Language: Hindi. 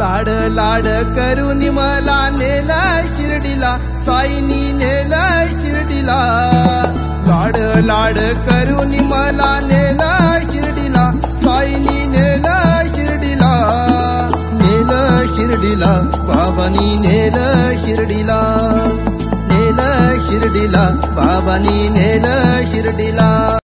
लाड लाड करून मला नेलाय शिर्डीला, साईनी नेलाय शिर्डीला, लाड लाड करून मला नेलाय शिर्डीला, साईनी नेलाय शिर्डीला, नेल शिर्डीला बाबानी, नेल शिर्डीला, नेल शिर्डीला बाबानी, नेल शिर्डीला।